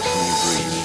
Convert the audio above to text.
person you breathe.